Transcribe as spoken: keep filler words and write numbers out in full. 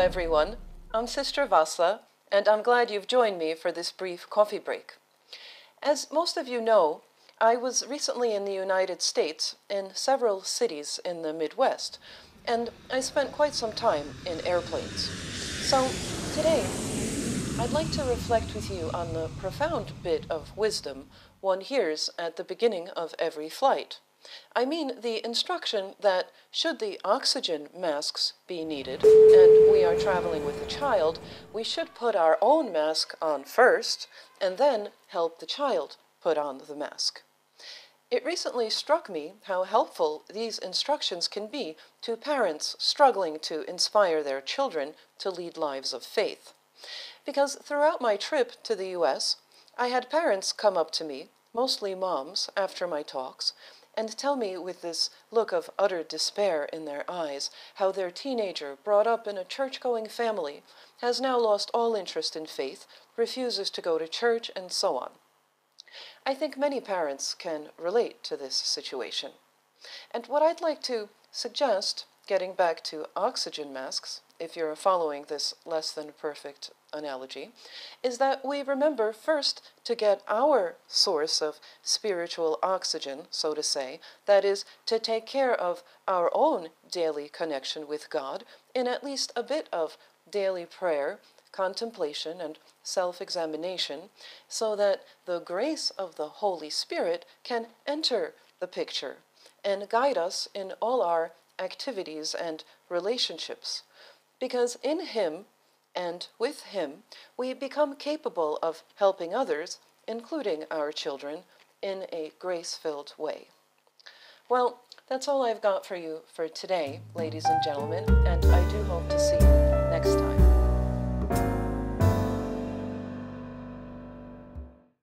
everyone, I'm Sister Vassa, and I'm glad you've joined me for this brief coffee break. As most of you know, I was recently in the United States in several cities in the Midwest, and I spent quite some time in airplanes. So today, I'd like to reflect with you on the profound bit of wisdom one hears at the beginning of every flight. I mean the instruction that should the oxygen masks be needed, and we are traveling with a child, we should put our own mask on first, and then help the child put on the mask. It recently struck me how helpful these instructions can be to parents struggling to inspire their children to lead lives of faith. Because throughout my trip to the U S, I had parents come up to me, mostly moms, after my talks, and tell me with this look of utter despair in their eyes how their teenager, brought up in a church-going family, has now lost all interest in faith, refuses to go to church, and so on. I think many parents can relate to this situation. And what I'd like to suggest, getting back to oxygen masks, if you're following this less than perfect analogy, is that we remember first to get our source of spiritual oxygen, so to say, that is, to take care of our own daily connection with God in at least a bit of daily prayer, contemplation, and self-examination, so that the grace of the Holy Spirit can enter the picture and guide us in all our activities and relationships. Because in Him, and with Him, we become capable of helping others, including our children, in a grace-filled way. Well, that's all I've got for you for today, ladies and gentlemen, and I do hope to